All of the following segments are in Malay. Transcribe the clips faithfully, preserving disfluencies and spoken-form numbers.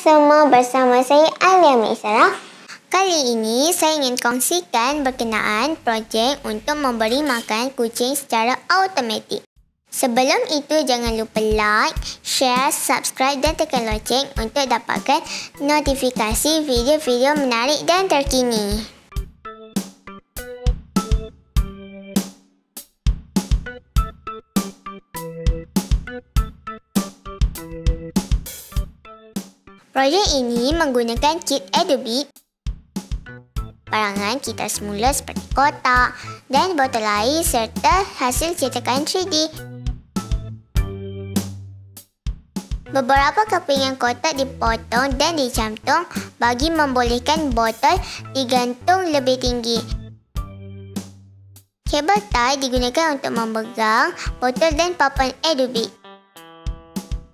semua, bersama saya Alia Maisarah. Kali ini saya ingin kongsikan berkenaan proyek untuk memberi makan kucing secara automatik. Sebelum itu, jangan lupa like, share, subscribe dan tekan loceng untuk dapatkan notifikasi video-video menarik dan terkini. Proyek ini menggunakan kit Edubit, barangan kita semula seperti kotak dan botol air serta hasil cetakan tiga D. Beberapa kepingan kotak dipotong dan dicantum bagi membolehkan botol digantung lebih tinggi. Kabel tie digunakan untuk memegang botol dan papan Edubit.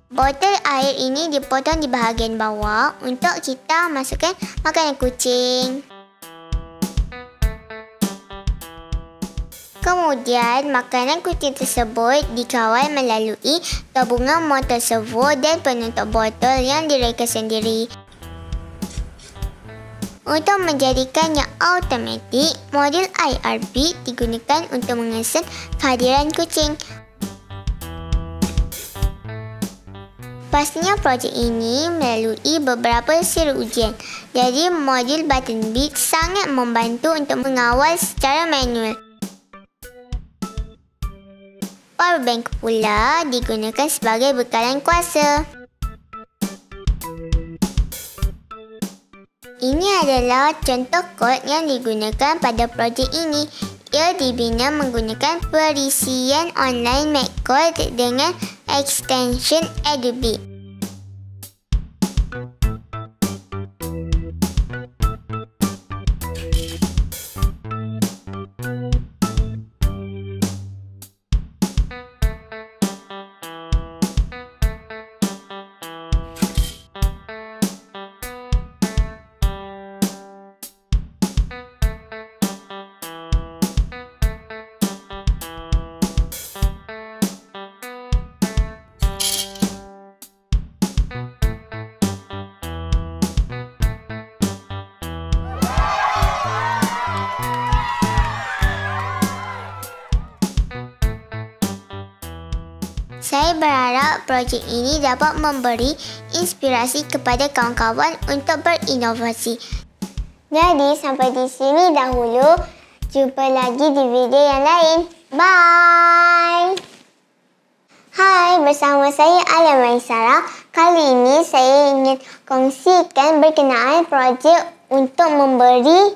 Botol air ini dipotong di bahagian bawah untuk kita masukkan makanan kucing. Kemudian, makanan kucing tersebut dikawal melalui tabungan motor servo dan penutup botol yang direka sendiri. Untuk menjadikannya automatik, modul I R B digunakan untuk mengesan kehadiran kucing. Pastinya projek ini melalui beberapa siri ujian, jadi modul button bit sangat membantu untuk mengawal secara manual. Powerbank pula digunakan sebagai bekalan kuasa. Ini adalah contoh kod yang digunakan pada projek ini. Ia dibina menggunakan perisian online MakeCode dengan extension Adobe. Saya berharap projek ini dapat memberi inspirasi kepada kawan-kawan untuk berinovasi. Jadi, sampai di sini dahulu. Jumpa lagi di video yang lain. Bye! Hai, bersama saya Alia Maisarah. Kali ini saya ingin kongsikan berkenaan projek untuk memberi...